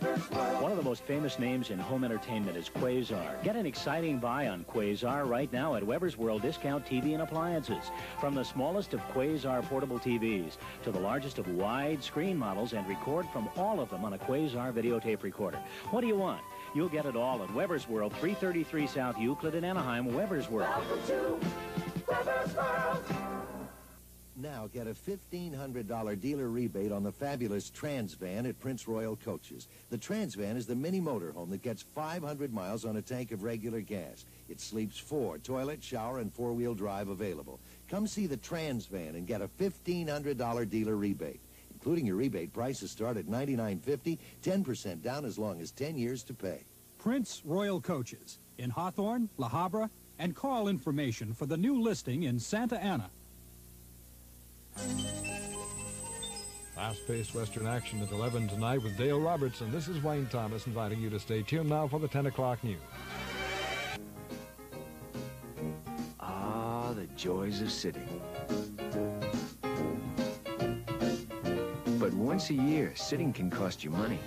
Weber's World. One of the most famous names in home entertainment is Quasar. Get an exciting buy on Quasar right now at Weber's World Discount TV and Appliances. From the smallest of Quasar portable TVs to the largest of widescreen models, and record from all of them on a Quasar videotape recorder. What do you want? You'll get it all at Weber's World, 333 South Euclid in Anaheim, Weber's World. Welcome to Weber's World. Now get a $1,500 dealer rebate on the fabulous Transvan at Prince Royal Coaches. The Transvan is the mini motorhome that gets 500 miles on a tank of regular gas. It sleeps four, toilet, shower, and four-wheel drive available. Come see the Transvan and get a $1,500 dealer rebate. Including your rebate, prices start at $99.50, 10% down, as long as 10 years to pay. Prince Royal Coaches in Hawthorne, La Habra, and call information for the new listing in Santa Ana. Fast-paced Western action at 11 tonight with Dale Robertson. This is Wayne Thomas inviting you to stay tuned now for the 10 o'clock news. Ah, the joys of sitting. But once a year, sitting can cost you money.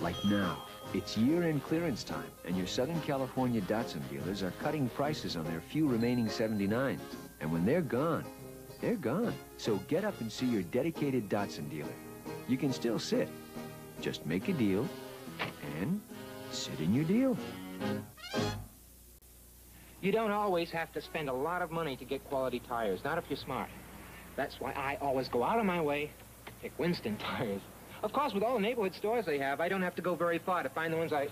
Like now, it's year-end clearance time, and your Southern California Datsun dealers are cutting prices on their few remaining 79s. And when they're gone, they're gone. So get up and see your dedicated Datsun dealer. You can still sit. Just make a deal and sit in your deal. You don't always have to spend a lot of money to get quality tires, not if you're smart. That's why I always go out of my way to pick Winston tires. Of course, with all the neighborhood stores they have, I don't have to go very far to find the ones I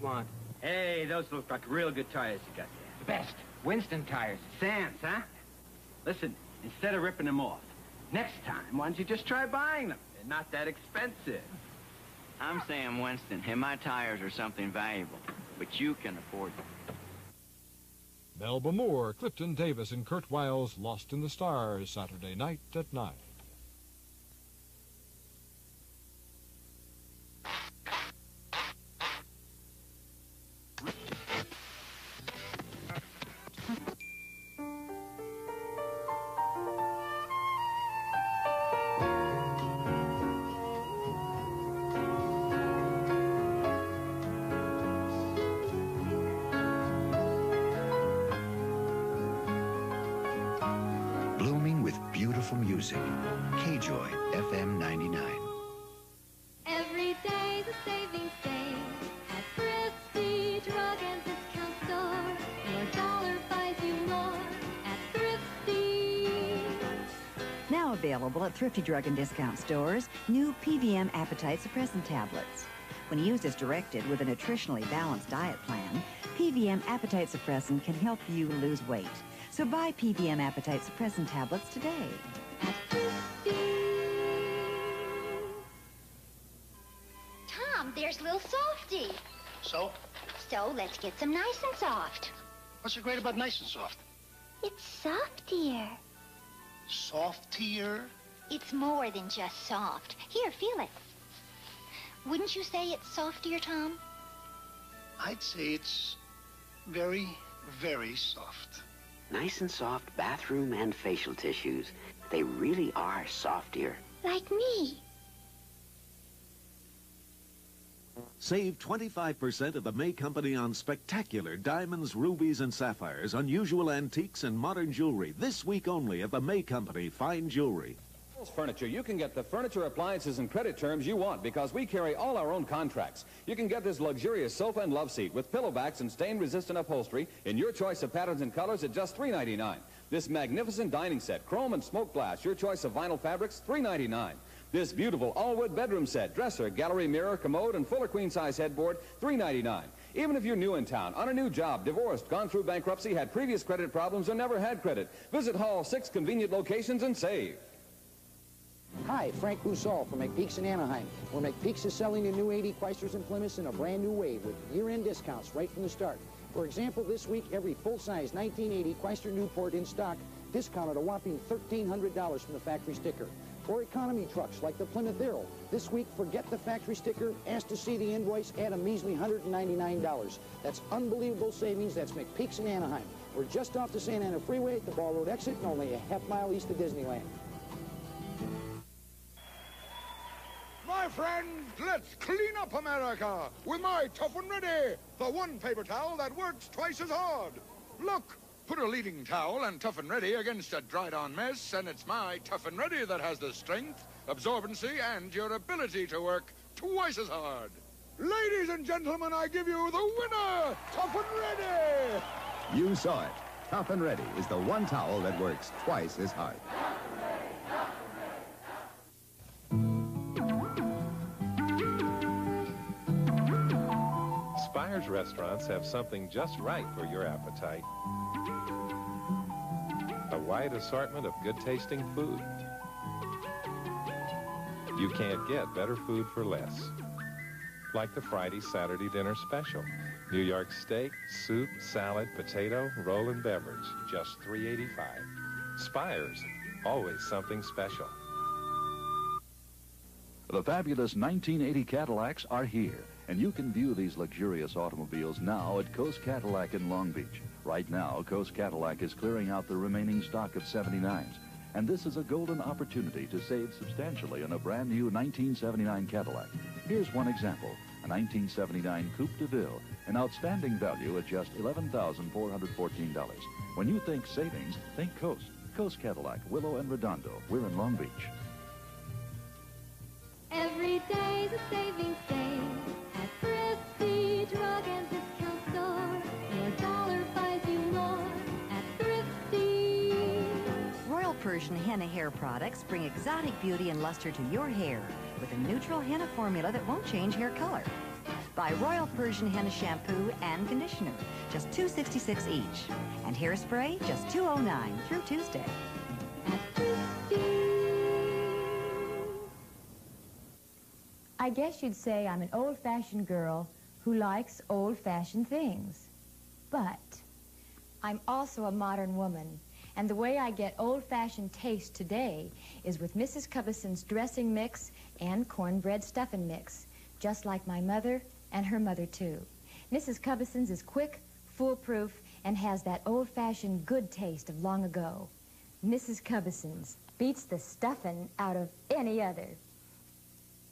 want. Hey, those look like real good tires you got there. The best. Winston tires. Sam's, huh? Listen, instead of ripping them off, next time, why don't you just try buying them? They're not that expensive. I'm Sam Winston, and my tires are something valuable, but you can afford them. Melba Moore, Clifton Davis, and Kurt Weill's Lost in the Stars, Saturday night at 9. Music, KJOY FM 99. Every day's a savings day at Thrifty Drug and Discount Store. Your dollar buys you more at Thrifty. Now available at Thrifty Drug and Discount Stores, new PVM appetite suppressant tablets. When used as directed with a nutritionally balanced diet plan, PVM appetite suppressant can help you lose weight. So buy PVM appetite suppressant tablets today. Tom, there's little Softy. So? So let's get some Nice 'n Soft. What's so great about Nice 'n Soft? It's softier. Softier? It's more than just soft. Here, feel it. Wouldn't you say it's softier, Tom? I'd say it's very, very soft. Nice 'n Soft bathroom and facial tissues. They really are softier. Like me. Save 25% of the May Company on spectacular diamonds, rubies, and sapphires, unusual antiques, and modern jewelry. This week only at the May Company Fine Jewelry. Furniture. You can get the furniture, appliances, and credit terms you want because we carry all our own contracts. You can get this luxurious sofa and love seat with pillow backs and stain-resistant upholstery in your choice of patterns and colors at just $3.99. This magnificent dining set, chrome and smoked glass, your choice of vinyl fabrics, $3.99. This beautiful all-wood bedroom set, dresser, gallery mirror, commode, and fuller queen-size headboard, $3.99. Even if you're new in town, on a new job, divorced, gone through bankruptcy, had previous credit problems, or never had credit, visit Hall 6 convenient locations and save. Hi, Frank Boussol from McPeek's in Anaheim, where McPeek's is selling the new 80 Chrysler's and Plymouths in a brand new way with year-end discounts right from the start. For example, this week, every full-size 1980 Chrysler Newport in stock discounted a whopping $1,300 from the factory sticker. For economy trucks like the Plymouth Arrow, this week, forget the factory sticker, ask to see the invoice, add a measly $199. That's unbelievable savings. That's McPeek's in Anaheim. We're just off the Santa Ana Freeway at the Ball Road exit and only a half mile east of Disneyland. My friends, let's clean up America with my Tough and Ready, the one paper towel that works twice as hard. Look, put a leading towel and Tough and Ready against a dried-on mess, and it's my Tough and Ready that has the strength, absorbency, and your ability to work twice as hard. Ladies and gentlemen, I give you the winner, Tough and Ready! You saw it. Tough and Ready is the one towel that works twice as hard. Spires restaurants have something just right for your appetite. A wide assortment of good-tasting food. You can't get better food for less. Like the Friday-Saturday dinner special. New York steak, soup, salad, potato, roll and beverage. Just $3.85. Spires, always something special. The fabulous 1980 Cadillacs are here, and you can view these luxurious automobiles now at Coast Cadillac in Long Beach. Right now, Coast Cadillac is clearing out the remaining stock of 79s, and this is a golden opportunity to save substantially on a brand new 1979 Cadillac. Here's one example, a 1979 Coupe de Ville, an outstanding value at just $11,414. When you think savings, think Coast. Coast Cadillac, Willow and Redondo. We're in Long Beach. Every day's a savings day at Thrifty Drug and Discount Store. A dollar buys you more at Thrifty. Royal Persian henna hair products bring exotic beauty and luster to your hair with a neutral henna formula that won't change hair color. Buy Royal Persian henna shampoo and conditioner, just $2.66 each. And hairspray, just $2.09 through Tuesday. At Thrifty. I guess you'd say I'm an old-fashioned girl who likes old-fashioned things. But I'm also a modern woman, and the way I get old-fashioned taste today is with Mrs. Cubbison's dressing mix and cornbread stuffin' mix, just like my mother and her mother, too. Mrs. Cubbison's is quick, foolproof, and has that old-fashioned good taste of long ago. Mrs. Cubbison's beats the stuffin' out of any other.